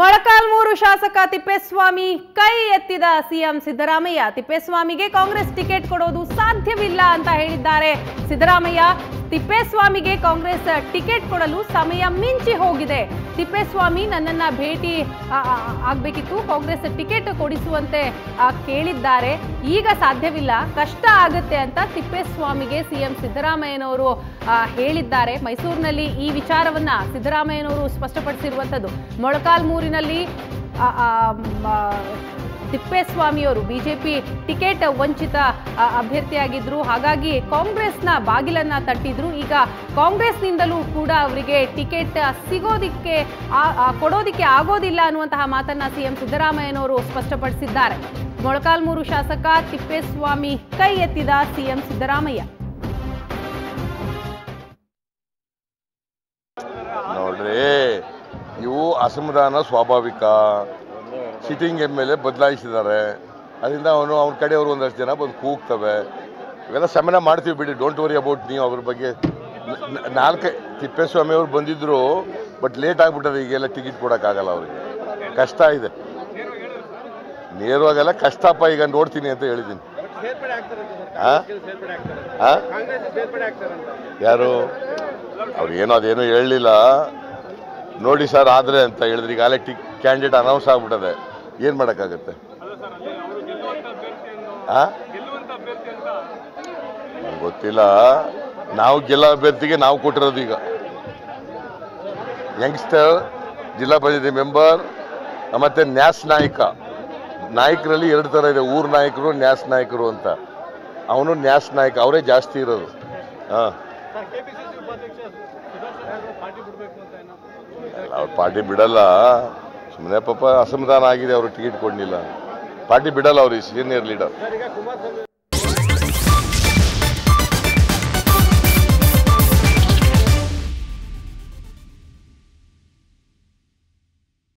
ಮೊಳಕಾಲ್ಮೂರು ಶಾಸಕ ತಿಪ್ಪೇಸ್ವಾಮಿ ಕೈ ಎತ್ತಿದ ಸಿಎಂ ಸಿದ್ದರಾಮಯ್ಯ. ತಿಪ್ಪೇಸ್ವಾಮಿಗೆ ಕಾಂಗ್ರೆಸ್ ಟಿಕೆಟ್ ಕೊಡೋದು ಸಾಧ್ಯವಿಲ್ಲ ಅಂತ ಹೇಳಿದ್ದಾರೆ ಸಿದ್ದರಾಮಯ್ಯ. ತಿಪ್ಪೇಸ್ವಾಮಿಗೆ ಕಾಂಗ್ರೆಸ್ ಟಿಕೆಟ್ ಕೊಡಲು ಸಮಯ ಮಿಂಚಿ ಹೋಗಿದೆ. ತಿಪ್ಪೇಸ್ವಾಮಿ ನನ್ನನ್ನ ಭೇಟಿ ಆಗಬೇಕಿತ್ತು, ಕಾಂಗ್ರೆಸ್ ಟಿಕೆಟ್ ಕೊಡಿಸುವಂತೆ ಕೇಳಿದ್ದಾರೆ, ಈಗ ಸಾಧ್ಯವಿಲ್ಲ, ಕಷ್ಟ ಆಗುತ್ತೆ ಅಂತ ತಿಪ್ಪೇಸ್ವಾಮಿಗೆ ಸಿಎಂ ಸಿದ್ದರಾಮಯ್ಯನವರು ಹೇಳಿದ್ದಾರೆ. ಮೈಸೂರಿನಲ್ಲಿ ಈ ವಿಚಾರವನ್ನ ಸಿದ್ದರಾಮಯ್ಯನವರು ಸ್ಪಷ್ಟಪಡಿಸಿರುವಂಥದ್ದು. ಮೊಳಕಾಲ್ಮೂರಿನಲ್ಲಿ ತಿಪ್ಪೇಸ್ವಾಮಿಯವರು ಬಿಜೆಪಿ ಟಿಕೆಟ್ ವಂಚಿತ ಅಭ್ಯರ್ಥಿಯಾಗಿದ್ದರು, ಹಾಗಾಗಿ ಕಾಂಗ್ರೆಸ್ನ ಬಾಗಿಲನ್ನು ತಟ್ಟಿದ್ರು. ಈಗ ಕಾಂಗ್ರೆಸ್ನಿಂದಲೂ ಕೂಡ ಅವರಿಗೆ ಟಿಕೆಟ್ ಕೊಡೋದಿಕ್ಕೆ ಆಗೋದಿಲ್ಲ ಅನ್ನುವಂತಹ ಮಾತನ್ನು ಸಿಎಂ ಸಿದ್ದರಾಮಯ್ಯನವರು ಸ್ಪಷ್ಟಪಡಿಸಿದ್ದಾರೆ. ಮೊಳಕಾಲ್ಮೂರು ಶಾಸಕ ತಿಪ್ಪೇಸ್ವಾಮಿ ಕೈ ಎತ್ತಿದ ಸಿಎಂ ಸಿದ್ದರಾಮಯ್ಯ. ನೋಡ್ರಿ, ಇವು ಅಸಮಾಧಾನ ಸ್ವಾಭಾವಿಕ. ಸಿಟ್ಟಿಂಗ್ ಎಮ್ ಎಲ್ ಎ ಬದಲಾಯಿಸಿದ್ದಾರೆ, ಅದರಿಂದ ಅವ್ನ ಕಡೆಯವರು ಒಂದಷ್ಟು ಜನ ಬಂದು ಕೂಗ್ತವೆ. ಇವೆಲ್ಲ ಸಮಯ ಮಾಡ್ತೀವಿ ಬಿಡಿ, ಡೋಂಟ್ ವರಿ ಅಬೌಟ್. ನೀವು ಅವ್ರ ಬಗ್ಗೆ ತಿಪ್ಪೇಸ್ವಾಮಿಯವರು ಬಂದಿದ್ದರು, ಬಟ್ ಲೇಟ್ ಆಗಿಬಿಟ್ಟರೆ, ಈಗೆಲ್ಲ ಟಿಕೆಟ್ ಕೊಡೋಕ್ಕಾಗಲ್ಲ, ಅವ್ರಿಗೆ ಕಷ್ಟ ಇದೆ. ನೇರವಾಗೆಲ್ಲ ಕಷ್ಟಪ್ಪ, ಈಗ ನೋಡ್ತೀನಿ ಅಂತ ಹೇಳಿದ್ದೀನಿ. ಯಾರು ಅವ್ರು ಏನೋ ಅದೇನೋ ಹೇಳಲಿಲ್ಲ, ನೋಡಿ ಸರ್ ಆದರೆ ಅಂತ ಹೇಳಿದ್ರೆ, ಈಗಾಗಲೇ ಕ್ಯಾಂಡಿಡೇಟ್ ಅನೌನ್ಸ್ ಆಗ್ಬಿಟ್ಟದೆ, ಏನು ಮಾಡೋಕ್ಕಾಗತ್ತೆ? ಗೊತ್ತಿಲ್ಲ. ನಾವು ಗೆಲ್ಲೋ ಅಭ್ಯರ್ಥಿಗೆ ನಾವು ಕೊಟ್ಟಿರೋದು. ಈಗ ಯಂಗ್ಸ್ಟರ್ ಜಿಲ್ಲಾ ಪರಿಷತ್ ಮೆಂಬರ್ ಮತ್ತು ನ್ಯಾಸ್ ನಾಯಕ, ನಾಯಕರಲ್ಲಿ ಎರಡು ಥರ ಇದೆ, ಊರ್ ನಾಯಕರು, ನ್ಯಾಸ್ ನಾಯಕರು ಅಂತ. ಅವನು ನ್ಯಾಸ್ ನಾಯಕ, ಅವರೇ ಜಾಸ್ತಿ ಇರೋದು. ಹಾಂ, ಅವ್ರ ಪಾರ್ಟಿ ಬಿಡಲ್ಲ ಸುಮ್ಮನೆ, ಪಾಪ ಅಸಮಾಧಾನ ಆಗಿದೆ, ಅವರು ಟಿಕೆಟ್ ಕೊಡಲಿಲ್ಲ. ಪಾರ್ಟಿ ಬಿಡಲ್ಲ ಅವರು, ಈ ಸೀನಿಯರ್ ಲೀಡರ್.